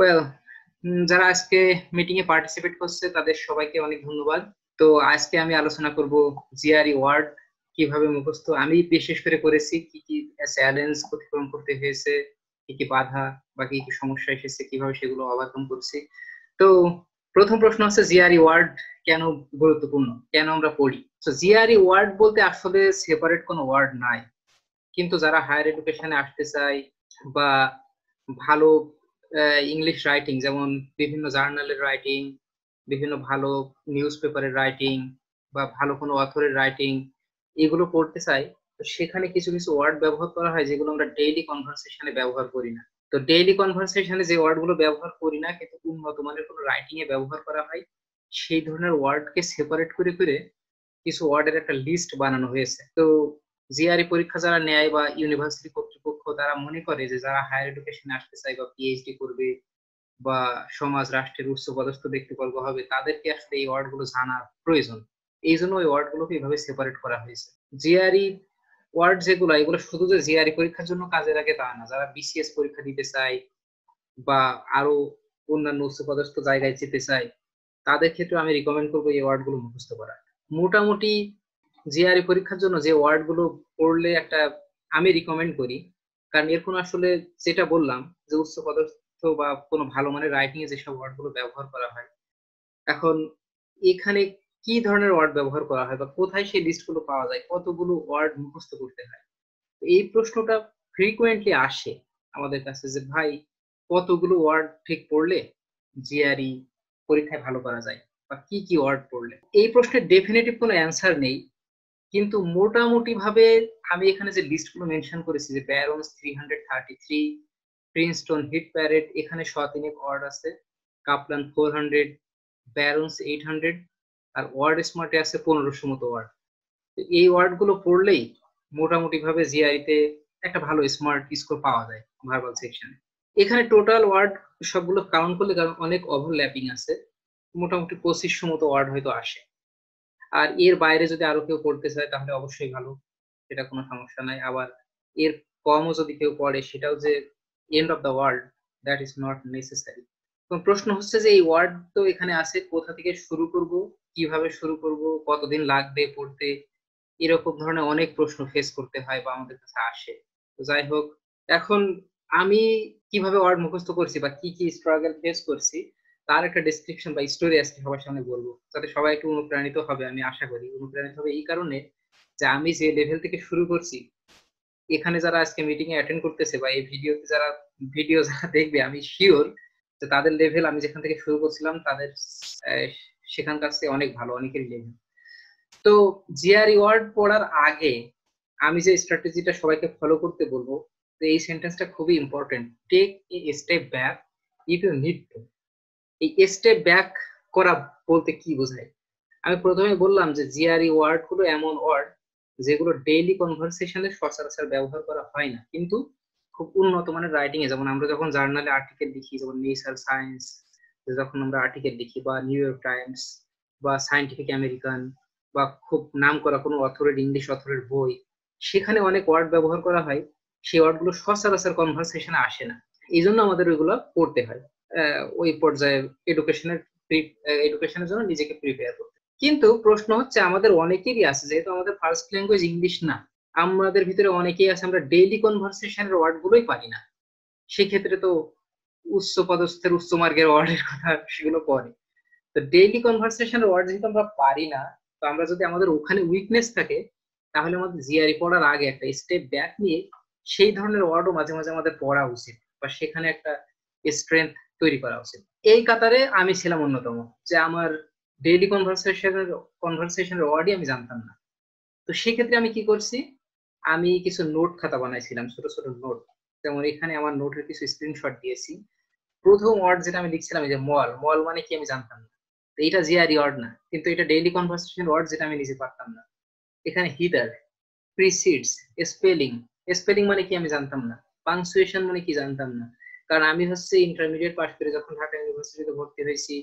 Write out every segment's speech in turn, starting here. Well যারা আজকে meeting এ participate করছে তাদের সবাইকে অনেক ধন্যবাদ। তো আজকে আমি আলোচনা করব জিআরই ওয়ার্ড কিভাবে মুখস্থ, আমি বিশেষ করে করেছি কি কি চ্যালেঞ্জ অতিক্রম করতে হয়েছে, কি কি বাধা বা কি কি সমস্যা এসেছে, কিভাবে সেগুলো অতিক্রম করছি। তো প্রথম প্রশ্ন হচ্ছে জিআরই ওয়ার্ড কেন গুরুত্বপূর্ণ, কেন আমরা পড়ি? তো জিআরই ওয়ার্ড বলতে আসলে সেপারেট কোনো ওয়ার্ড নাই, কিন্তু যারা হায়ার এডুকেশনে আসতে চায় বা ভালো ইংলিশ রাইটিং, যেমন বিভিন্ন জার্নালের রাইটিং, বিভিন্ন ভালো নিউজ পেপারের রাইটিং বা ভালো কোনো অথরের রাইটিং, এগুলো পড়তে চাই, তো সেখানে কিছু কিছু ওয়ার্ড ব্যবহার করা হয় যেগুলো আমরা ডেইলি কনভারসেশনে ব্যবহার করি না। তো ডেইলি কনভারসেশনে যে ওয়ার্ডগুলো ব্যবহার করি না কিন্তু উন্নত মানের কোনো রাইটিং এ ব্যবহার করা হয়, সেই ধরনের ওয়ার্ডকে সেপারেট করে করে কিছু ওয়ার্ডের একটা লিস্ট বানানো হয়েছে। তো জিআরই পরীক্ষা যারা নেয় বা ইউনিভার্সিটি কর্তৃপক্ষ তারা মনে করে যে যারা হায়ার এডুকেশনে আসতে চায় বা পিএইচডি করবে বা সমাজ রাষ্ট্রের উচ্চ পদস্থ ব্যক্তিবর্গ হবে, তাদেরকে আসলে এই ওয়ার্ডগুলো জানা প্রয়োজন, এই জন্য ওই ওয়ার্ডগুলোকে এইভাবে সেপারেট করা হয়েছে। জিআরই ওয়ার্ড যেগুলো, এগুলো শুধু যে জিআরই পরীক্ষার জন্য কাজে লাগে তা না, যারা বিসিএস পরীক্ষা দিতে চায় বা আরো অন্যান্য উচ্চ পদস্থ জায়গায় যেতে চায় তাদের ক্ষেত্রে আমি রিকমেন্ড করবো এই ওয়ার্ডগুলো মুখস্থ করা। মোটামুটি জিআরই পরীক্ষার জন্য যে ওয়ার্ডগুলো পড়লে একটা আমি রিকমেন্ড করি, কারণ এর কোনো আসলে যেটা বললাম যে উচ্চ পদস্থ বা কোনো ভালো মানের রাইটিং এ যেসব ওয়ার্ডগুলো ব্যবহার করা হয়, এখন এখানে কি ধরনের ওয়ার্ড ব্যবহার করা হয় বা কোথায় সেই লিস্টগুলো পাওয়া যায়, কতগুলো ওয়ার্ড মুখস্থ করতে হয়, এই প্রশ্নটা ফ্রিকুয়েন্টলি আসে আমাদের কাছে যে ভাই কতগুলো ওয়ার্ড ঠিক পড়লে জিআরই পরীক্ষায় ভালো করা যায় বা কি কি ওয়ার্ড পড়লে। এই প্রশ্নের ডেফিনেটিভ কোনো অ্যান্সার নেই, কিন্তু মোটামুটি ভাবে আমি এখানে যে লিস্টগুলো মেনশন করেছি যে ব্যারন্স 333, প্রিন্সটন হিট প্যারেড, এখানে 100 ওয়ার্ড আছে, কাপলান 400, ব্যারন্স 800 আর ওয়ার্ড স্মার্টে আছে 1500 মতো ওয়ার্ড। তো এই ওয়ার্ডগুলো পড়লেই মোটামুটি ভাবে জিআরইতে একটা ভালো স্মার্ট স্কোর পাওয়া যায় ভার্বাল সেকশনে। এখানে টোটাল ওয়ার্ড সবগুলো কাউন্ট করলে অনেক ওভারল্যাপিং আছে, মোটামুটি 2500 মতো ওয়ার্ড হয়তো আসে, আর এর বাইরে যদি আরো কেউ পড়তে চায় তাহলে অবশ্যই ভালো, সেটা কোনো সমস্যা নাই। আবার এর কমও যদি কেউ পড়ে সেটাও যে end of the world, that is not necessary. প্রশ্ন হচ্ছে যে এই ওয়ার্ড তো এখানে আছে, কোথা থেকে শুরু করব, কিভাবে শুরু করব, কতদিন লাগবে পড়তে, এরকম ধরনের অনেক প্রশ্ন ফেস করতে হয় বা আমাদের কাছে আসে। তো যাই হোক, এখন আমি কিভাবে ওয়ার্ড মুখস্থ করছি বা কি কি স্ট্রাগল ফেস করছি তার একটা ডেসক্রিপশন বা স্টোরি আজকে সবার সামনে বলবো, যাতে সবাই একটু অনুপ্রাণিত হবে। আমি আশা করি অনুপ্রাণিত হবে এই কারণে যে আমি যে লেভেল থেকে শুরু করছি, এখানে যারা আজকে মিটিং এ অ্যাটেন্ড করতেছে বা এই ভিডিওতে যারা যারা দেখবে, আমি শিওর যে তাদের লেভেল আমি যেখান থেকে শুরু করছিলাম তাদের সেখানকার থেকে অনেক ভালো, অনেকের লেভেল। তো জিআরই ওয়ার্ড পড়ার আগে আমি যে স্ট্র্যাটেজিটা সবাইকে ফলো করতে বলবো, এই সেন্টেন্সটা খুবই important, take a step back if you need to. এই স্টেপ ব্যাক করা বলতে কি বোঝায়? আমি প্রথমে বললাম যে জিআরই ওয়ার্ড গুলো এমন ওয়ার্ড যেগুলো ডেইলি কনভারসেশনে সচরাচর ব্যবহার করা হয় না, কিন্তু খুব উন্নত মানের রাইটিং এ, যেমন আমরা যখন জার্নালে আর্টিকেল লিখি, যেমন নেচার সায়েন্স যখন আমরা আর্টিকেল লিখি বা নিউ ইয়র্ক টাইমস বা সায়েন্টিফিক আমেরিকান বা খুব নাম করা কোনো অথরের ইংলিশ অথরের বই, সেখানে অনেক ওয়ার্ড ব্যবহার করা হয়, সেই ওয়ার্ডগুলো সচরাচর কনভারসেশনে আসে না, এই জন্য আমাদের ওইগুলো পড়তে হয়। ওই পর্যায়ে এডুকেশনের জন্য নিজেকে প্রিপেয়ার করতে। কিন্তু প্রশ্ন হচ্ছে আমাদের অনেকেরই আছে, যেহেতু আমাদের ফার্স্ট ল্যাঙ্গুয়েজ ইংলিশ না, আমাদের ভিতরে অনেকেই আছে আমরা ডেইলি কনভারসেশনের ওয়ার্ডগুলোই পারি না, সেক্ষেত্রে তো উচ্চ পদস্থের উচ্চ মার্গের ওয়ার্ডের কথা সেগুলো পড়ে। তো ডেইলি কনভারসেশনের ওয়ার্ড যেহেতু আমরা পারি না, তো আমরা যদি আমাদের ওখানে উইকনেস থাকে তাহলে আমাদের জিআরই পড়ার আগে একটা স্টেপ ব্যাক নিয়ে সেই ধরনের ওয়ার্ডও মাঝে মাঝে আমাদের পড়া উচিত বা সেখানে একটা স্ট্রেংথ তৈরি করা উচিত। এই কাতারে আমি ছিলাম অন্যতম, যে আমার ডেইলি কনভারসেশনের ওয়ার্ডই আমি জানতাম না। তো সেক্ষেত্রে আমি কি করছি, আমি কিছু নোট খাতা বানাইছিলাম, ছোট ছোট নোট, যেমন এখানে আমার নোটের কিছু স্ক্রিনশট দিয়েছি। প্রথম ওয়ার্ড যেটা আমি লিখছিলাম যে মল, মল মানে কি আমি জানতাম না, এটা জিআরই ওয়ার্ড না, কিন্তু এটা ডেইলি কনভারসেশন ওয়ার্ড যেটা আমি নিজে পারতাম না। এখানে হিটার, প্রিসিডস, স্পেলিং, স্পেলিং মানে কি আমি জানতাম না, পাংচুয়েশন মানে কি জানতাম না, কারণ আমি হচ্ছে ইন্টারমিডিয়েট পাস করে যখন ঢাকা ইউনিভার্সিটিতে ভর্তি হয়েছি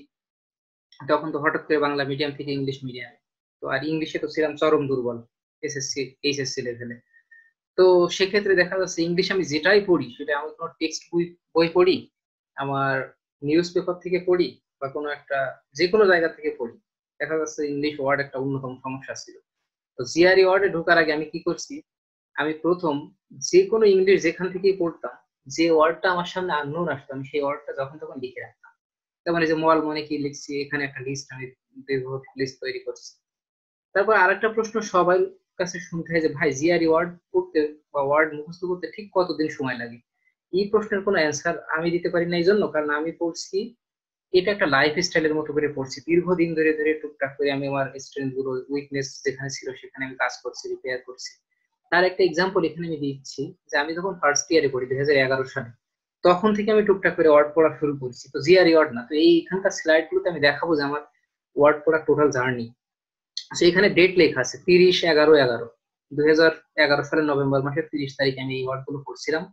তখন তো হঠাৎ করে বাংলা মিডিয়াম থেকে ইংলিশ মিডিয়ামে, তো আর ইংলিশে তো ছিলাম চরম দুর্বল এইচএসসি লেভেলে। তো সেক্ষেত্রে দেখা যাচ্ছে ইংলিশ আমি যেটাই পড়ি সেটা আমি কোনো টেক্সট বই পড়ি, আমার নিউজপেপার থেকে পড়ি বা কোনো একটা যে কোনো জায়গা থেকে পড়ি, দেখা যাচ্ছে ইংলিশ ওয়ার্ড একটা অন্যতম সমস্যা ছিল। তো জিআরই ওয়ার্ডে ঢোকার আগে আমি কি করছি, আমি প্রথম যে কোনো ইংলিশ যেখান থেকেই পড়তাম, যে ওয়ার্ডটা আমার সামনে আননোন আসতো আমি সেই ওয়ার্ডটা যখন তখন লিখে রাখতাম। তারপরে যে মল মনে কি লিখছি, এখানে একটা লিস্ট আমি লিস্ট তৈরি করছি। তারপর আর একটা প্রশ্ন সবার কাছে শুনতে হয় যে ভাই জিআরই ওয়ার্ড পড়তে বা ওয়ার্ড মুখস্থ করতে ঠিক কতদিন সময় লাগে? এই প্রশ্নের কোনো অ্যান্সার আমি দিতে পারি না এই জন্য, কারণ আমি পড়ছি এটা একটা লাইফ স্টাইলের মতো করে পড়ছি। দীর্ঘদিন ধরে ধরে টুকটাক করে আমি আমার স্ট্রেংথ গুলো, উইকনেস যেখানে ছিল সেখানে আমি কাজ করছি, রিপেয়ার করছি। তার একটা এক্সাম্পল এখানে আমি দিচ্ছি যে আমি যখন ফার্স্ট ইয়ারে পড়ি 2011 সালে, তখন থেকে আমি টুকটাক করে ওয়ার্ড পড়া শুরু করছি। তো জিআরই ওয়ার্ড না, তো এইখানকার স্লাইড গুলোতে আমি দেখাবো যে আমার ওয়ার্ড পড়ার টোটাল জার্নি। সো এখানে ডেট লেখা আছে 30-11-11, 2011 সালের November মাসের 30 তারিখে আমি এই ওয়ার্ড গুলো পড়ছিলাম।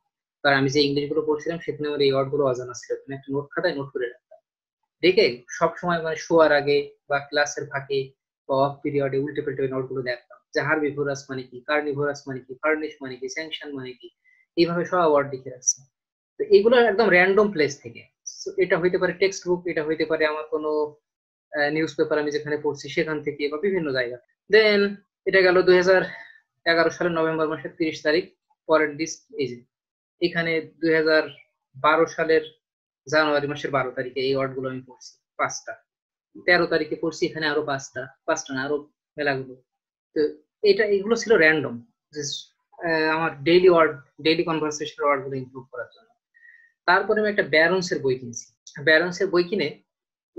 কারণ আমি যে ইংলিশ গুলো পড়ছিলাম সেখানে আমার এই ওয়ার্ড গুলো অজানা ছিল। তুমি একটা নোট খাতায় নোট করে রাখতাম, দেখে সবসময় মানে শোয়ার আগে বা ক্লাসের ফাঁকে বা অফ পিরিয়ডে উল্টে পেল্টে নোট গুলো দেখতাম যে হারভিভোরাস মানে কি, কার্নিভোরাস মানে কি, ফার্নিশ মানে কি, স্যাংশন মানে কি, এইভাবে সব ওয়ার্ড লিখে রাখছি। তো এগুলো একদম র্যান্ডম প্লেস থেকে, এটা হইতে পারে টেক্সট বুক, এটা হইতে পারে আমার কোনো নিউজ পেপার আমি যেখানে পড়ছি সেখান থেকে বা বিভিন্ন জায়গা। দেন এটা গেল 2011 সালের নভেম্বর মাসের 30 তারিখ। পরের লিস্ট এই যে এখানে 2012 সালের জানুয়ারি মাসের 12 তারিখে এই ওয়ার্ড গুলো আমি পড়ছি 5টা। 13 তারিখে পড়ছি এখানে আরো 5টা না আরো মেলাগুলো। তো এটা এগুলো ছিল র্যান্ডম, আমার daily word, daily conversation word গুলো ইমপ্রুভ করার জন্য। তারপরে আমি একটা ব্যারন্সের বই কিনছি। ব্যারন্সের বই কিনে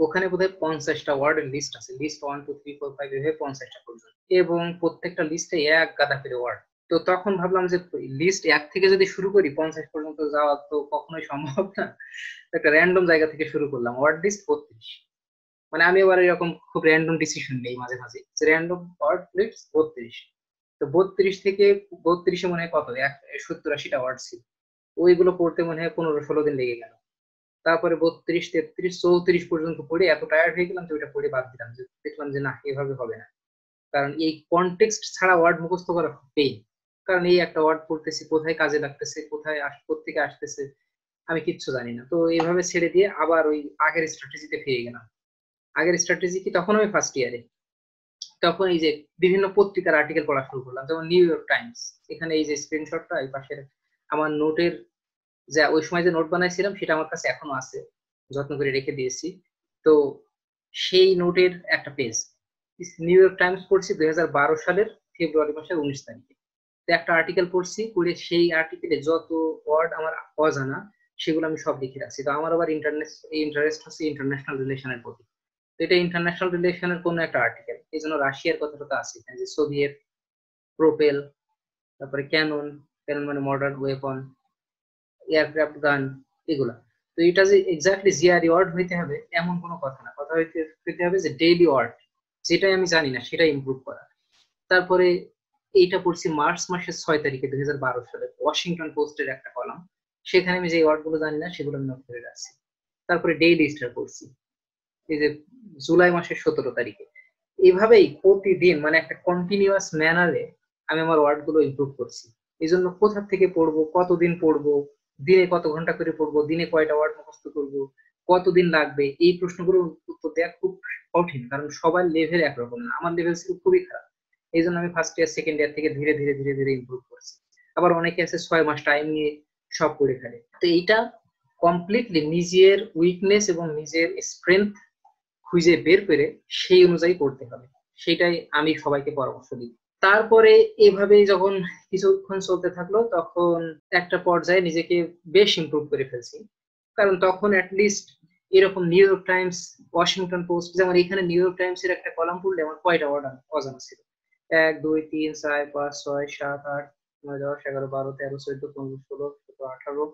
ওখানে বোধহয় 50টা ওয়ার্ডের লিস্ট আছে, লিস্ট 1, 2, 3, 4, 5 এভাবে 50টা পর্যন্ত, এবং প্রত্যেকটা লিস্টে এক গাদা করে ওয়ার্ড। তো তখন ভাবলাম যে লিস্ট 1 থেকে যদি শুরু করি 50 পর্যন্ত যাওয়া তো কখনোই সম্ভব না, একটা র্যান্ডম জায়গা থেকে শুরু করলাম, ওয়ার্ড লিস্ট 32। মানে আমি এবার এরকম খুব র্যান্ডম ডিসিশন নেই মাঝে মাঝে, র্যান্ডম ওয়ার্ড লিস্ট 32। তো 32 থেকে 32-এ মনে হয় কত 70-80টা ওয়ার্ড ছিল, ওইগুলো পড়তে মনে হয় 15-16 দিন লেগে গেল। তারপরে 32, 33, 34 পর্যন্ত পড়ে এত টায়ার্ড হয়ে গেলাম যে ওইটা পড়ে বাদ দিলাম। দেখলাম যে না, এভাবে হবে না, কারণ এই কনটেক্সট ছাড়া ওয়ার্ড মুখস্থ করা পেই। কারণ এই একটা ওয়ার্ড পড়তেছি, কোথায় কাজে লাগতেছে, কোথায় থেকে আসতেছে আমি কিচ্ছু জানি না। তো এইভাবে ছেড়ে দিয়ে আবার ওই আগের স্ট্র্যাটেজিতে ফিরে গেলাম। আগের স্ট্র্যাটেজি কি, তখন আমি ফার্স্ট ইয়ারে, তখন এই যে বিভিন্ন পত্রিকার আর্টিকেল পড়া শুরু করলাম, যেমন নিউ ইয়র্ক টাইমস। এখানে এই যে স্ক্রিনশটটা, এই পাশে আমার নোটের যে ওই সময় যে নোট বানাইছিলাম সেটা আমার কাছে এখনো আছে, যত্ন করে রেখে দিয়েছি। তো সেই নোটের একটা পেজ, নিউ ইয়র্ক টাইমস পড়ছি 2012 সালের ফেব্রুয়ারি মাসের 19 তারিখে। একটা আর্টিকেল পড়ছি, পড়ে সেই আর্টিকেলে যত ওয়ার্ড আমার অজানা সেগুলো আমি সব লিখে রাখছি। তো আমার আবার ইন্টারেস্ট হচ্ছে ইন্টারন্যাশনাল রিলেশনের প্রতি। তো এটা ইন্টারন্যাশনাল রিলেশনের কোনো একটা আর্টিকেল, এই জন্য রাশিয়ার কথাটা আছে এখানে, যে সোভিয়েত, প্রোপেল, তারপরে ক্যানন, ক্যানন মানে মডার্ন ওয়েপন, এয়ারক্রাফট গান, এগুলা। তো এটা যে এক্স্যাক্টলি জিআরই ওয়ার্ড হইতে হবে এমন কোনো কথা না, কথা হইতে হবে যে ডেইলি ওয়ার্ড যেটাই আমি জানি না সেটা ইমপ্রুভ করা। তারপরে এইটা পড়ছি মার্চ মাসের 6 তারিখে 2012 সালে, ওয়াশিংটন পোস্টের একটা কলাম, সেখানে আমি যে ওয়ার্ড গুলো জানি না সেগুলো আমি নোট করে রাখছি। তারপরে ডেইলি স্টার পড়ছি এই যে জুলাই মাসের 17 তারিখে। এইভাবেই প্রতিদিন মানে একটা কন্টিনিউয়াস ম্যানারে আমি আমার ওয়ার্ড গুলো ইমপ্রুভ করছি। এই জন্য কোথা থেকে পড়বো, কতদিন পড়বো, দিনে কত ঘন্টা করে পড়বো, দিনে কয়টা ওয়ার্ড মুখস্থ করবো, কতদিন লাগবে, এই প্রশ্নগুলো উত্তর দেওয়া খুব কঠিন, কারণ সবার লেভেল একরকম না। আমার লেভেল ছিল খুবই খারাপ, এই জন্য আমি ফার্স্ট ইয়ার সেকেন্ড ইয়ার থেকে ধীরে ধীরে ধীরে ধীরে ইমপ্রুভ করছি। আবার অনেকে আছে 6 মাস টাইম নিয়ে সব করে ফেলে। তো এইটা কমপ্লিটলি নিজের উইকনেস এবং নিজের স্ট্রেংথ খুঁজে বের করে সেই অনুযায়ী করতে হবে, সেটাই আমি সবাইকে পরামর্শ দিই। তারপরে এভাবে যখন কিছুক্ষণ চলতে থাকলো তখন একটা পর্যায়ে নিজেকে বেশ ইমপ্রুভ করে ফেলছি, কারণ তখন অ্যাটলিস্ট এরকম New York Times, Washington Post, যেমন এখানে নিউ ইয়র্ক টাইমস এর একটা কলাম পড়লে আমার কয়টা ওয়ার্ড অজানা ছিল, 1, 2, 3, 4, 5, 6, 7, 8, 9, 10, 11, 12, 13, 14, 15, 16, 17, 18,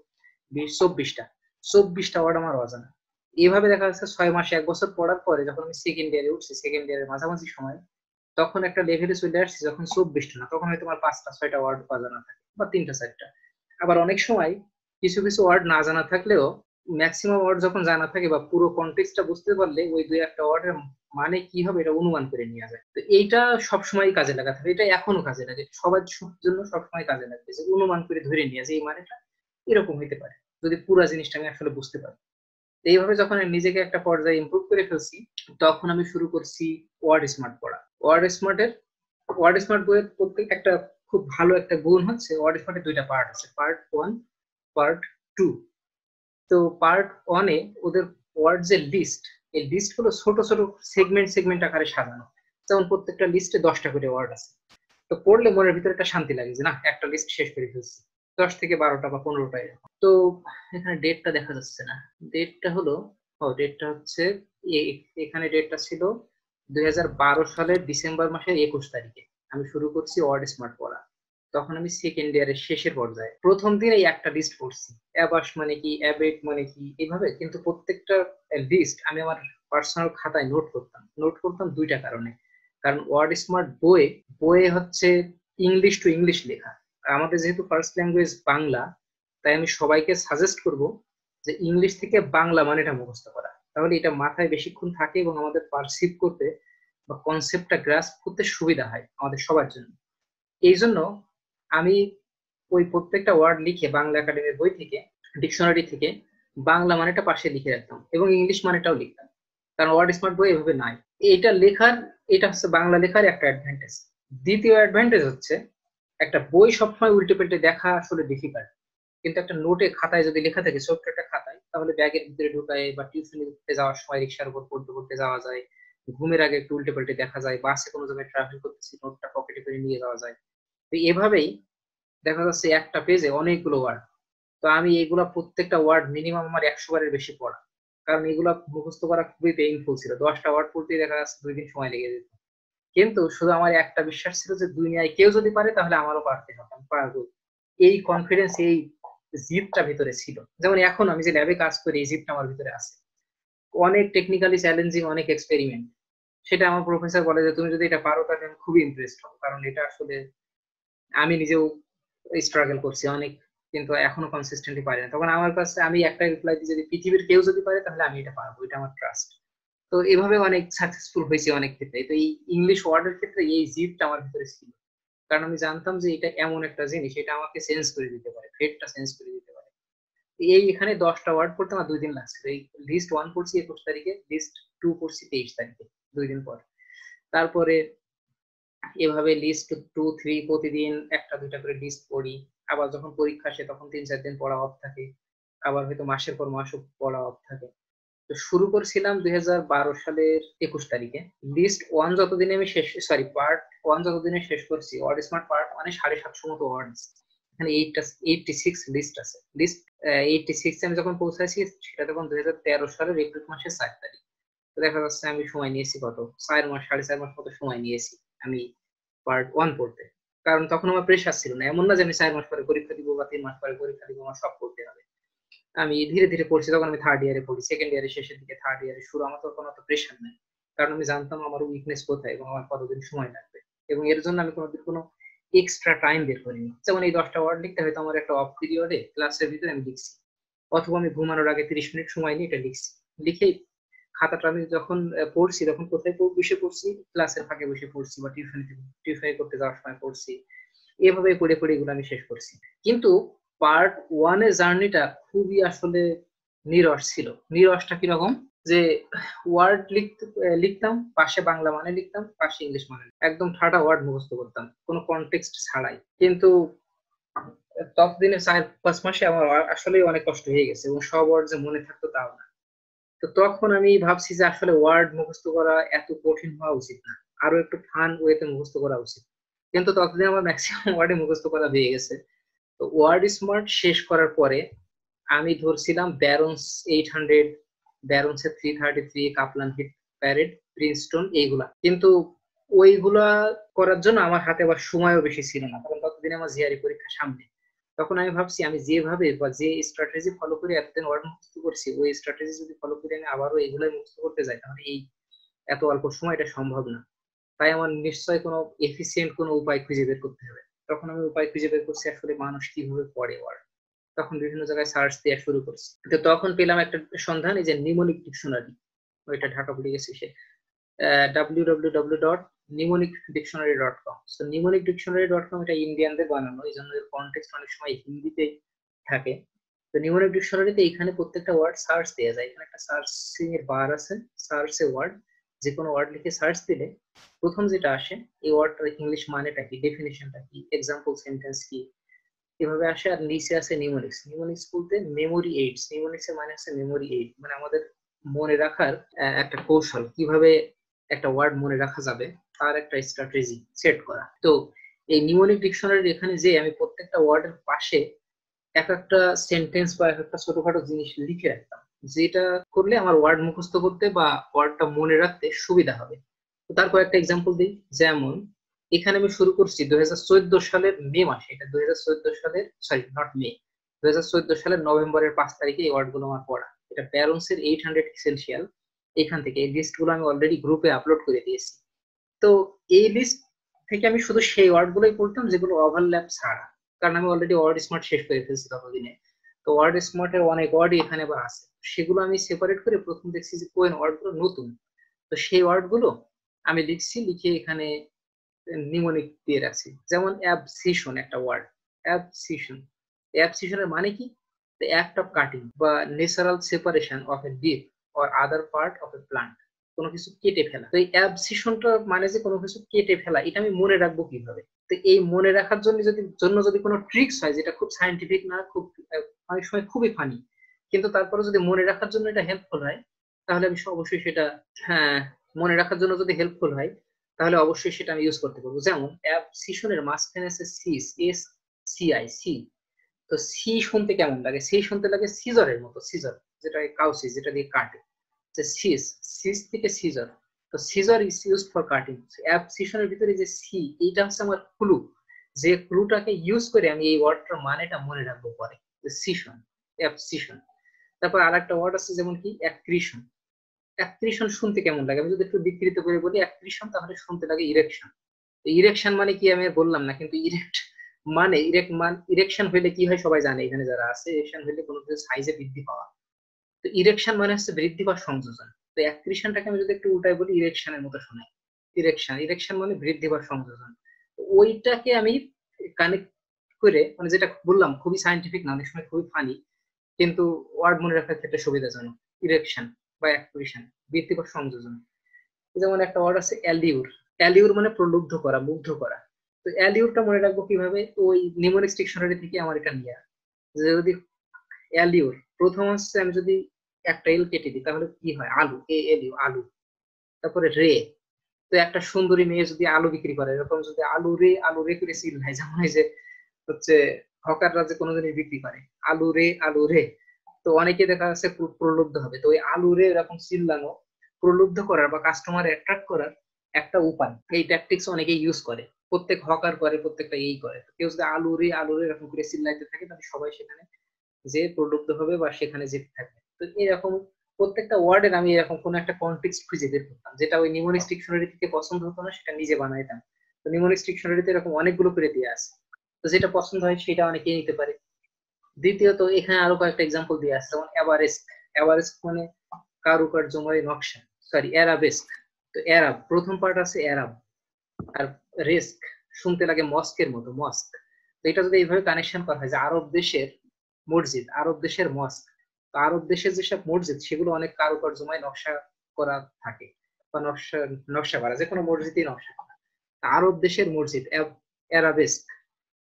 20, 24টা ওয়ার্ড আমার অজানা। এইভাবে দেখা যাচ্ছে 6 মাস 1 বছর পড়ার পরে যখন আমি সেকেন্ড ইয়ারে উঠছি, সেকেন্ড ইয়ারের মাঝামাঝি সময়, তখন একটা লেভেলে চলে আসছি যখন 24টা না, তখন হয়তো আমার 5-6টা ওয়ার্ড অজানা থাকে বা 3-4টা। আবার অনেক সময় কিছু কিছু ওয়ার্ড না জানা থাকলেও ম্যাক্সিমাম ওয়ার্ড যখন জানা থাকে বা পুরো কনটেক্সটটা বুঝতে পারলে ওই 2-1টা ওয়ার্ডের মানে কি হবে এটা অনুমান করে নেওয়া যায়। তো এইটা সবসময় কাজে লাগাতে হবে, এটা এখনো কাজে লাগে, সবার জন্য সবসময় কাজে লাগবে যে অনুমান করে ধরে নিয়ে যে এই মানেটা এরকম হইতে পারে যদি পুরো জিনিসটা আমি আসলে বুঝতে পারি। এইভাবে যখন আমি নিজেকে একটা পর্যায়ে ইমপ্রুভ করে ফেলছি তখন আমি শুরু করছি ওয়ার্ড স্মার্ট পড়া। ওয়ার্ড স্মার্ট বইয়ের প্রত্যেক একটা খুব ভালো একটা গুণ হচ্ছে ওয়ার্ড স্মার্টের দুইটা পার্ট আছে, পার্ট 1, পার্ট 2। তো পার্ট 1 এ ওদের ওয়ার্ড যে লিস্ট, এই লিস্ট গুলো ছোট ছোট সেগমেন্ট আকারে সাজানো, যেমন প্রত্যেকটা লিস্টে 10টা করে ওয়ার্ড আছে। তো পড়লে মনের ভিতরে একটা শান্তি লাগে যে না, একটা লিস্ট শেষ করে ফেলছি, 10 থেকে 12টা বা 15টা। তো এখানে ডেটটা দেখা যাচ্ছে না, ডেটটা হলো ডেটটা হচ্ছে এখানে ডেটটা ছিল 2012 সালের ডিসেম্বর মাসের 21 তারিখে আমি শুরু করছি ওয়ার্ড স্মার্ট পড়া। তখন আমি সেকেন্ড ইয়ারের শেষের পর্যায়ে, প্রথম দিন এই একটা লিস্ট পড়ছি, অ্যাবাস মানে কি, অ্যাবেট মানে কি, এইভাবে। কিন্তু প্রত্যেকটা লিস্ট আমি আমার পার্সোনাল খাতায় নোট করতাম দুইটা কারণে। কারণ ওয়ার্ড স্মার্ট বইয়ে হচ্ছে ইংলিশ টু ইংলিশ লেখা, আমাদের যেহেতু ফার্স্ট ল্যাঙ্গুয়েজ বাংলা, তাই আমি সবাইকে সাজেস্ট করব যে ইংলিশ থেকে বাংলা মানেটা মুখস্থ করা, তাহলে এটা মাথায় বেশিক্ষণ থাকে এবং আমাদের পারসিভ করতে বা কনসেপ্টটা গ্রাস্প করতে সুবিধা হয় আমাদের সবার জন্য। এই জন্য আমি ওই প্রত্যেকটা ওয়ার্ড লিখে বাংলা একাডেমির বই থেকে, ডিকশনারি থেকে বাংলা মানেটা পাশে লিখে রাখতাম এবং ইংলিশ মানেটাও লিখতাম, কারণ ওয়ার্ড স্মার্ট বই এভাবে নাই। এটা হচ্ছে বাংলা লেখার একটা অ্যাডভান্টেজ। দ্বিতীয় অ্যাডভান্টেজ হচ্ছে একটা বই সবসময় উল্টে পাল্টে দেখা আসলে ডিফিকাল্ট, কিন্তু একটা নোটে খাতায় যদি লেখা থাকে, ছোট্ট একটা খাতায়, তাহলে ব্যাগের ভিতরে ঢুকায় বা টিউশনিতে যাওয়ার সময় রিক্সার উপর পড়তে পড়তে যাওয়া যায়, ঘুমের আগে একটু উল্টে পাল্টে দেখা যায়, বাসে কোনো জায়গায় ট্রাভেল করতেছি নোটটা পকেটে করে নিয়ে যাওয়া যায়। তো এভাবেই দেখা যাচ্ছে একটা পেজে অনেকগুলো ওয়ার্ড। তো আমি এগুলা প্রত্যেকটা ওয়ার্ড মিনিমাম আমার 100 বারের বেশি পড়া, কারণ এগুলা মুখস্থ করা খুবই পেইনফুল ছিল। 10টা ওয়ার্ড পড়তেই দেখা যাচ্ছে 2 দিন সময় লেগে যেত। কিন্তু শুধু আমার একটা বিশ্বাস ছিল যে দুনিয়ায় কেউ যদি পারে তাহলে আমারও পারতে হবে, আমি পারবো। এই কনফিডেন্স, এই জিদটা ভিতরে ছিল। যেমন এখন আমি যে ল্যাবে কাজ করি, এই জিদটা আমার ভিতরে আছে। অনেক টেকনিক্যালি চ্যালেঞ্জিং, অনেক এক্সপেরিমেন্ট, সেটা আমার প্রফেসর বলে যে তুমি যদি এটা পারো তাহলে আমি খুবই ইমপ্রেসড হব, কারণ এটা আসলে আমি নিজেও স্ট্রাগল করছি অনেক, কিন্তু এখনো কনসিস্টেন্টলি পারি না। তখন আমার কাছে আমি একটা রিপ্লাই দিই, যদি পৃথিবীর কেউ যদি পারে তাহলে আমি এটা পারবো, এটা আমার ট্রাস্ট। তো এভাবে অনেক সাকসেসফুল হয়েছে অনেক ক্ষেত্রে। তো এই ইংলিশ ওয়ার্ডের ক্ষেত্রে এই জিপটা আমার ভিতরে ছিল, কারণ আমি জানতাম যে এটা এমন একটা জিনিস, এটা আমাকে চেঞ্জ করে দিতে পারে, ফেটটা চেঞ্জ করে দিতে পারে। এই এখানে 10টা ওয়ার্ড পড়তে আমার 2 দিন লাগছিল। এই লিস্ট 1 পড়ছি 21 তারিখে, লিস্ট 2 পড়ছি 23 তারিখে, 2 দিন পর। তারপরে এভাবে লিস্ট 2, 3 প্রতিদিন একটা দুইটা করে লিস্ট পড়ি। আবার যখন পরীক্ষা আসে তখন 3-4 দিন পড়া অফ থাকে, আবার হয়তো মাসের পর মাসও পড়া অফ থাকে। তো শুরু করছিলাম 2012 সালের 21 তারিখে। পার্ট 1 যতদিনে শেষ করছি, ওয়ার্ড স্মার্ট পার্ট 1 এ 750 মতো ওয়ার্ড, এখানে 86 লিস্ট আছে। লিস্ট 86 আমি যখন পৌঁছাইছি সেটা তখন 2013 সালের এপ্রিল মাসের 4 তারিখ। তো দেখা যাচ্ছে আমি সময় নিয়েছি কত, 4 মাস, 4.5 মাস মতো সময় নিয়েছি আমি পার্ট 1 পড়তে, কারণ তখন আমার প্রেশার ছিল না। এমন না যে আমি 4 মাস পরে পরীক্ষা দিব বা 3 মাস পরে পরীক্ষা দিব, আমার সব পড়তে হবে। আমি ধীরে ধীরে পড়ছি। তখন আমি থার্ড ইয়ারে পড়ি, সেকেন্ড ইয়ারের শেষের দিকে থার্ড ইয়ারের শুরু। আমার তো কোনো প্রেশার নাই, কারণ আমি জানতাম আমার উইকনেস কোথায় এবং আমার কতদিন সময় লাগবে, এবং এর জন্য আমি কোনোদিন কোনো এক্সট্রা টাইম বের করিনি। যেমন এই 10টা ওয়ার্ড লিখতে হয়তো আমার একটা অফ পিরিয়ডে ক্লাসের ভিতরে আমি লিখছি, অথবা আমি ঘুমানোর আগে 30 মিনিট সময় নিয়ে এটা লিখছি। লিখে খাতাটা আমি যখন পড়ছি তখন কোথায় বসে পড়ছি, ক্লাসের ফাঁকে বসে পড়ছি বা টিউশনি করতে যাওয়ার সময় পড়ছি। এভাবে পড়ে পড়ে এগুলো আমি শেষ করছি। কিন্তু পার্ট 1 এর জার্নিটা খুবই আসলে নিরস ছিল। নিরসটা কিরকম, যে ওয়ার্ড লিখতাম, পাশে বাংলা মানে লিখতাম, পাশে ইংলিশ মানে, একদম ঠাটা ওয়ার্ড মুখস্থ করতাম কোনো কনটেক্সট ছাড়াই। কিন্তু ততদিনে 4-5 মাসে আমার আসলে অনেক কষ্ট হয়ে গেছে এবং সব ওয়ার্ড যে মনে থাকতো তাও না। তো তখন আমি ভাবছি যে আসলে ওয়ার্ড মুখস্থ করা এত কঠিন হওয়া উচিত না, আরো একটু ফান ওয়েতে মুখস্থ করা উচিত। কিন্তু ততদিন আমার ম্যাক্সিমাম ওয়ার্ডে মুখস্থ করা হয়ে গেছে। তো ওয়ার্ড স্মার্ট শেষ করার পরে আমি ধরছিলাম ব্যারন্স 800, ব্যারন্সের 333, কাপলান হিট প্যারেড, প্রিন্সটন, এইগুলা। কিন্তু ওইগুলা করার জন্য আমার হাতে আবার সময়ও বেশি ছিল না, কারণ ততদিন আমার জিআরই পরীক্ষা সামনে। তখন আমি ভাবছি আমি যেভাবে বা যে স্ট্র্যাটেজি ফলো করে এতদিন ওয়ার্ড মুখস্থ করছি, ওই স্ট্র্যাটেজি যদি ফলো করে আমি আবারও এগুলাই মুখস্থ করতে যাই, তাহলে এই এত অল্প সময় এটা সম্ভব না। তাই আমার নিশ্চয়ই কোনো এফিসিয়েন্ট কোনো উপায় খুঁজে বের করতে হবে। তখন আমি উপায় খুঁজে বের করছি আসলে মানুষ কিভাবে পড়ে ওয়ার্ড। তখন বিভিন্ন জায়গায় সার্চ দেওয়া শুরু করছি। তো তখন পেলাম একটা সন্ধান, এই যে নিমোনিক ডিকশনারি, ওইটা ঢাকা পড়ে গেছে সে, www.mnemonic-dictionary.com। সো mnemonic-dictionary.com এটা ইন্ডিয়ানদের বানানো, এই জন্য এর কনটেক্সট অনেক সময় হিন্দিতে থাকে। তো নিউমেরিক ডিকশনারিতে এখানে প্রত্যেকটা ওয়ার্ড সার্চ দেয়া যায়, এখানে একটা সার্চিং এর বার আছে, সার্চ এ ওয়ার্ড, যে কোনো ওয়ার্ড লিখে সার্চ দিলে প্রথম যেটা আসে এই ওয়ার্ডটার ইংলিশ মানেটা কি, ডেফিনিশনটা কি, এক্সাম্পল সেন্টেন্স কি, এভাবে আসে। আর নিচে আছে নিউমেরিক্স, নিউমেরিক্স বলতে মেমোরি এইডস, নিউমেরিক্স এর মানে আছে মেমোরি এইড, মানে আমাদের মনে রাখার একটা কৌশল, কিভাবে একটা ওয়ার্ড মনে রাখা যাবে তার একটা স্ট্র্যাটেজি সেট করা। তো এই নিউমেরিক ডিকশনারি এখানে যে আমি প্রত্যেকটা ওয়ার্ডের পাশে এক একটা সেন্টেন্স বা এক একটা ছোটখাটো জিনিস লিখে রাখতাম, যেটা করলে আমার ওয়ার্ড মুখস্থ করতে বা ওয়ার্ডটা মনে রাখতে সুবিধা হবে। তার কয়েকটা এক্সাম্পল দিই, যেমন এখানে আমি শুরু করছি 2014 সালের মে মাসে, এটা 2014 সালের সরি নট মে 2014 সালের নভেম্বরের 5 তারিখে এই ওয়ার্ডগুলো আমার পড়া। এটা Barron's 800 এসেনশিয়াল, এখান থেকে এই লিস্টগুলো আমি অলরেডি গ্রুপে আপলোড করে দিয়েছি। তো এই লিস্ট থেকে আমি শুধু সেই ওয়ার্ডগুলোই পড়তাম যেগুলো ওভারল্যাপ ছাড়া, কারণ আমি অলরেডি ওয়ার্ড স্মার্ট শেষ করে ফেলছি ততদিনে। তো ওয়ার্ড স্মার্টের অনেক ওয়ার্ডই এখানে আবার আছে, সেগুলো আমি সেপারেট করে প্রথম দেখছি যে কোন ওয়ার্ডগুলো নতুন, তো সেই ওয়ার্ডগুলো আমি লিখছি, লিখে এখানে নিউমেরিক দিয়ে রাখছি। যেমন অ্যাবসিশন একটা ওয়ার্ড, অ্যাবসিশন, অ্যাবসিশনের মানে কি, দ্য অ্যাক্ট অফ কাটিং বা natural separation of a leaf or other part of a plant, কোনো কিছু কেটে ফেলা। তো এই অ্যাবসিশনটা মানে যে কোনো কিছু কেটে ফেলা, এটা আমি মনে রাখবো কিভাবে? তো এই মনে রাখার জন্য যদি কোনো ট্রিক্স হয়, যেটা খুব সায়েন্টিফিক না, খুব অনেক সময় খুবই ফানি, কিন্তু তারপরে যদি মনে রাখার জন্য এটা হেল্পফুল হয়, তাহলে আমি অবশ্যই সেটা মনে রাখার জন্য যদি হেল্পফুল হয় তাহলে অবশ্যই সেটা আমি ইউজ করতে পারবো। যেমন অ্যাবসিশনের মাঝখানে আছে cis, S C I C. তো সি শুনতে কেমন লাগে? সি শুনতে লাগে সিজরের মতো, সিজর যেটা কাউসি, যেটা দিয়ে কাটে, সিস, সিস থেকে সিজর। তো scissor is used for cutting. অ্যাবসিশনের ভিতরে যে সি, এইটা হচ্ছে আমার ক্লু, যে ক্লুটাকে ইউজ করে আমি এই ওয়ার্ডটার মানেটা মনে রাখবো পরে, সিশন, অ্যাবসিশন। তারপর আরেকটা ওয়ার্ড আছে যেমন কি অ্যাক্রিশন। অ্যাক্রিশন শুনতে কেমন লাগে? আমি যদি একটু বিকৃত করে বলি অ্যাক্রিশন, তাহলে শুনতে লাগে ইরেকশন। ইরেকশন মানে কি আমি বললাম না, কিন্তু ইরেক্ট মানে ইরেকশন হইলে কি হয় সবাই জানে, এখানে যারা আছে, ইরেকশন হইলে কোনো কিছু সাইজে বৃদ্ধি পাওয়া। তো ইরেকশন মানে হচ্ছে বৃদ্ধি বা সংযোজন। তো অ্যাক্রিশনটাকে আমি যদি একটু উল্টাই বলি ইরেকশনের মতো শোনাই, ইরেকশন, ইরেকশন মানে বৃদ্ধি বা সংযোজন। ওইটাকে আমি কানেক্ট করে, মানে যেটা বললাম খুবই সায়েন্টিফিক না, অনেক সময় খুবই ফানি, কিন্তু ওয়ার্ড মনে রাখার ক্ষেত্রে সুবিধাজনক, ইরেকশন বা অ্যাক্রিশন, বৃদ্ধি বা সংযোজন। যেমন একটা ওয়ার্ড আছে অ্যালিউর, অ্যালিউর মানে প্রলুব্ধ করা, মুগ্ধ করা। তো অ্যালিউরটা মনে রাখবো কিভাবে? ওই নিউমেরিক্স ডিকশনারি থেকে আমার এটা নিয়ে, যদি অ্যালিউর প্রথম হচ্ছে আমি যদি একটা এল কেটে দিই তাহলে কি হয়, আলু, এ এলিউ, আলু। তারপরে রে, তো একটা সুন্দরী মেয়ে যদি আলু বিক্রি করে, এরকম যদি আলু রে, আলু রে করে সিল হয়, যেমন যে হচ্ছে হকাররা যে কোনো জিনিস বিক্রি করে আলু রে, আলু রে। তো অনেকে দেখা যাচ্ছে প্রলুব্ধ হবে, তো ওই আলু রে এরকম চিল্লানো প্রলুব্ধ করার বা কাস্টমার অ্যাট্রাক্ট করার একটা উপায়। এই ট্যাকটিক্স অনেকেই ইউজ করে, প্রত্যেক হকার করে, প্রত্যেকটা এই করে। কেউ যদি আলু রে, আলু রে এরকম করে চিল্লাইতে থাকে, তাহলে সবাই সেখানে যে প্রলুব্ধ হবে বা সেখানে যেতে থাকবে। তো এরকম প্রত্যেকটা ওয়ার্ডের আমি এরকম কোন একটা কনটেক্সট খুঁজে বের করতাম, যেটা ওই নিউমেরিক্স ডিকশনারি থেকে পছন্দ হতো না সেটা নিজে বানাইতাম। তো নিউমেরিক্স ডিকশনারিতে এরকম অনেকগুলো করে দিয়ে আছে, তো যেটা পছন্দ হয় সেটা অনেকেই নিতে পারে। দ্বিতীয়ত এখানে আরো কয়েকটা এক্সাম্পল দিয়ে আছে, যেমন এভারেস্ক, এভারেস্ক মানে কারুকার্যময় নকশা, সরি অ্যারাবেস্ক। তো অ্যারাব, প্রথম পার্ট আছে অ্যারাব, আর রেস্ক শুনতে লাগে মস্কের মতো, মস্ক। তো এটা যদি এইভাবে কানেকশন করা হয় যে আরব দেশের মসজিদ, আরব দেশের মস্ক, আরব দেশের যেসব মসজিদ সেগুলো অনেক কারুকার্যময় নকশা করা থাকে বা নকশা করা, যে কোনো মসজিদই নকশা করা। আরব দেশের মসজিদ অ্যারাবেস্ক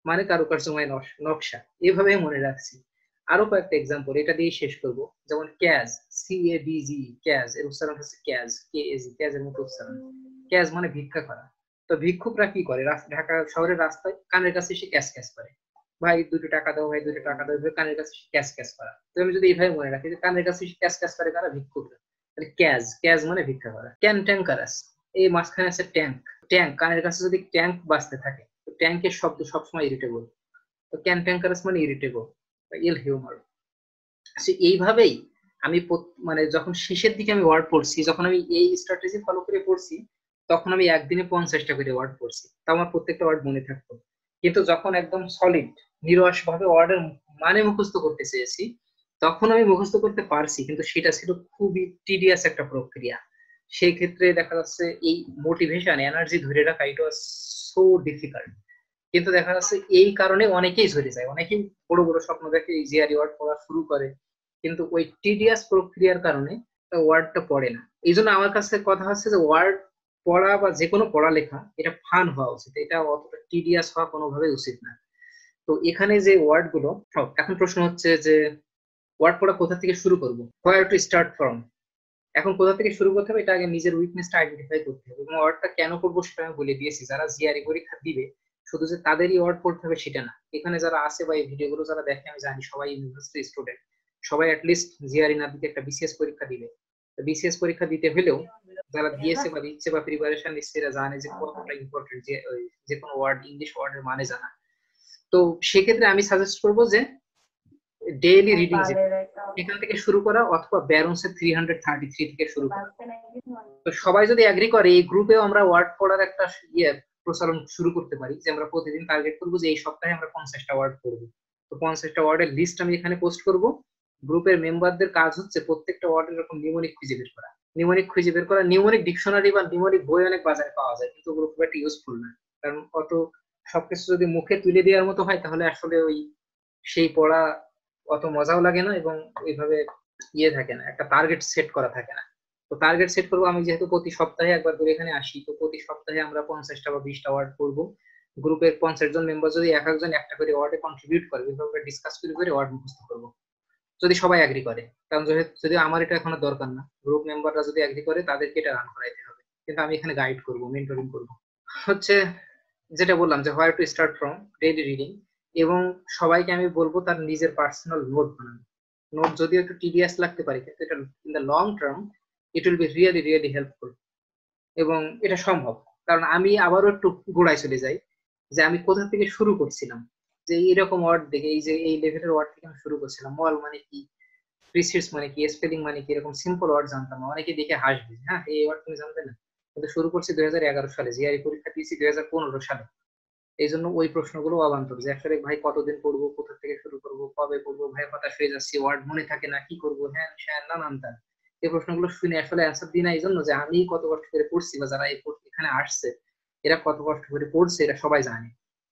মানে কারুকার্যময় নকশা, এভাবে মনে রাখছি। আরো কয়েকটা এক্সাম্পল এটা দিয়ে শেষ করব, যেমন ক্যাজ, CABG, ক্যাজ এর উচ্চারণ হচ্ছে ক্যাজ, KAZ, ক্যাজের মতো উচ্চারণ। ক্যাজ মানে ভিক্ষা করা। তো ভিক্ষুকরা কি করে, ঢাকা শহরের রাস্তায় কানের কাছে এসে ক্যাশ ক্যাশ করে, ভাই 2 টাকা দাও, ভাই 2 টাকা দাও, কানের কাছে ক্যাশ ক্যাশ করা। তো আমি যদি এইভাবে মনে রাখি যে কানের কাছে ক্যাশ ক্যাশ করে কারা, ভিক্ষুকরা, তাহলে ক্যাজ, ক্যাজ মানে ভিক্ষা করা। ক্যান্টাঙ্কারাস, এই মাঝখানে আছে ট্যাঙ্ক, ট্যাঙ্ক, কানের কাছে যদি ট্যাঙ্ক বাজতে থাকে, ট্যাঙ্কের শব্দ সবসময় ইরিটেবল, তো ক্যান্টাঙ্কারাস মানে ইরিটেবল, ইল হিউমার। এইভাবেই আমি মানে যখন শেষের দিকে আমি ওয়ার্ড পড়ছি, যখন আমি এই স্ট্র্যাটেজি ফলো করে পড়ছি, তখন আমি একদিনে 50টা করে ওয়ার্ড পড়ছি, তা আমার প্রত্যেকটা ওয়ার্ড মনে থাকতো। কিন্তু যখন একদম সলিড নিরস ভাবে ওয়ার্ডের মানে মুখস্থ করতে চেয়েছি, তখন আমি মুখস্থ করতে পারছি, কিন্তু সেটা ছিল খুবই টিডিয়াস একটা প্রক্রিয়া। সেই ক্ষেত্রে দেখা যাচ্ছে এই মোটিভেশন, এনার্জি ধরে রাখা, এটা সো ডিফিকাল্ট। কিন্তু দেখা যাচ্ছে এই কারণে অনেকেই ঝরে যায় অনেকেই বড় বড় স্বপ্ন দেখে জিআরই ওয়ার্ড পড়া শুরু করে কিন্তু ওই টিডিয়াস প্রক্রিয়ার কারণে ওয়ার্ডটা পড়ে না এইজন্য আমার কাছে কথা হচ্ছে যে ওয়ার্ড পড়া বা যে কোনো পড়া লেখা এটা ফান হওয়া উচিত এটা অতটা টিডিয়াস হওয়া কোনোভাবেই উচিত না তো এখানে যে ওয়ার্ড গুলো এখন প্রশ্ন হচ্ছে যে ওয়ার্ড পড়া কোথা থেকে শুরু করব where to start from এখন কোথা থেকে শুরু করতে হবে এটা আগে নিজের উইকনেসটা আইডেন্টিফাই করতে হবে এবং ওয়ার্ডটা কেন করব সেটা আমি বলে দিয়েছি যারা জিআরই পরীক্ষা দিবে শুধু যে তাদেরই ওয়ার্ড পড়তে হবে সেটা না এখানে যারা আছে বা এই ভিডিওগুলো যারা দেখে আমি জানি সবাই ইউনিভার্সিটি স্টুডেন্ট সবাই at least জিআরই না দিতে একটা বিসিএস পরীক্ষা দিবে তো বিসিএস পরীক্ষা দিতে হলেও যারা দিয়েছে বা দিচ্ছে বা প্রিপারেশন নিচ্ছে এরা জানে যে কতটা ইম্পর্টেন্ট যে কোন ওয়ার্ড ইংলিশ ওয়ার্ডের মানে জানা তো সেই ক্ষেত্রে আমি সাজেস্ট করব যে ডেইলি রিডিং এখান থেকে শুরু করা অথবা Barron's 333 থেকে শুরু করা তো সবাই যদি এগ্রি করে এই গ্রুপেও আমরা ওয়ার্ড পড়ার একটা প্রসারণ শুরু করতে পারি যে আমরা প্রতিদিন টার্গেট করব যে এই সপ্তাহে আমরা 50টা ওয়ার্ড পড়ব তো 50টা ওয়ার্ডের লিস্ট আমি এখানে পোস্ট করব গ্রুপের মেম্বারদের কাজ হচ্ছে প্রত্যেকটা ওয়ার্ডের এরকম নিউমনিক খুঁজে বের করা নিউমনিক খুঁজে বের করা নিউমনিক ডিকশনারি বা নিউমনিক বই অনেক বাজারে পাওয়া যায় কিন্তু ওগুলো খুব একটা ইউজফুল না কারণ অত সবকিছু যদি মুখে তুলে দেওয়ার মতো হয় তাহলে আসলে ওই সেই পড়া অত মজাও লাগে না এবং এইভাবে ইয়ে থাকে না একটা টার্গেট সেট করা থাকে না তো টার্গেট সেট করব আমি যেহেতু প্রতি সপ্তাহে একবার করে এখানে আসি তো প্রতি সপ্তাহে আমরা 50টা বা 20টা ওয়ার্ড পড়ব গ্রুপের 50 জন মেম্বার যদি এক একজন একটা করে ওয়ার্ডে কন্ট্রিবিউট করে আমরা ডিসকাস করে ওয়ার্ড মুখস্থ করব যদি সবাই এগ্রি করে কারণ যদি আমার এটা এখন দরকার না গ্রুপ মেম্বাররা যদি এগ্রি করে তাদেরকে এটা রান করাইতে হবে কিন্তু আমি এখানে গাইড করব মেন্টরিং করব হচ্ছে যেটা বললাম যে where to start from daily reading এবং সবাইকে আমি বলবো তার নিজের পার্সোনাল নোট বানানো নোট যদিও একটু টিডিয়াস লাগতে পারে কিন্তু এটা in the long term it will be really really helpful এবং এটা সম্ভব কারণ আমি আবারও একটু গোড়ায় চলে যাই যে আমি কোথা থেকে শুরু করছিলাম যে এরকম ওয়ার্ড দেখে এই যে এই লেভেলের ওয়ার্ড থেকে আমি শুরু করছিলাম মল মানে কি প্রিসিডস মানে কি স্পেলিং মানে কি এরকম সিম্পল ওয়ার্ড জানতাম অনেকে দেখে হাসবে হ্যাঁ এই ওয়ার্ড তুমি জানতে না কিন্তু শুরু করছি 2011 সালে জিআরই পরীক্ষা দিয়েছি 2015 সালে এই জন্য ওই প্রশ্নগুলো অবান্তর যে আসলে ভাই কতদিন পড়বো কোথা থেকে শুরু করবো কবে পড়বো ভাই হতাশ হয়ে যাচ্ছি ওয়ার্ড মনে থাকে না কি করবো হ্যাঁ হ্যাঁ নানানটা এই প্রশ্নগুলো শুনে আসলে অ্যান্সার দিই না এই জন্য যে আমি কত কষ্ট করে পড়ছি বা যারা এখানে আসছে এরা কত কষ্ট করে পড়ছে এরা সবাই জানে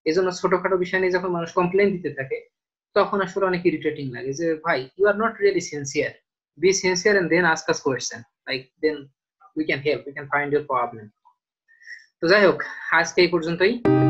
এই জন্য ছোটখাটো বিষয় নিয়ে যখন মানুষ কমপ্লেন দিতে থাকে তখন আসলে অনেক ইরিটেটিং লাগে যে ভাই you are not really sincere be sincere and then ask us question like then we can help we can find your problem তো যাই হোক আজকে এই পর্যন্তই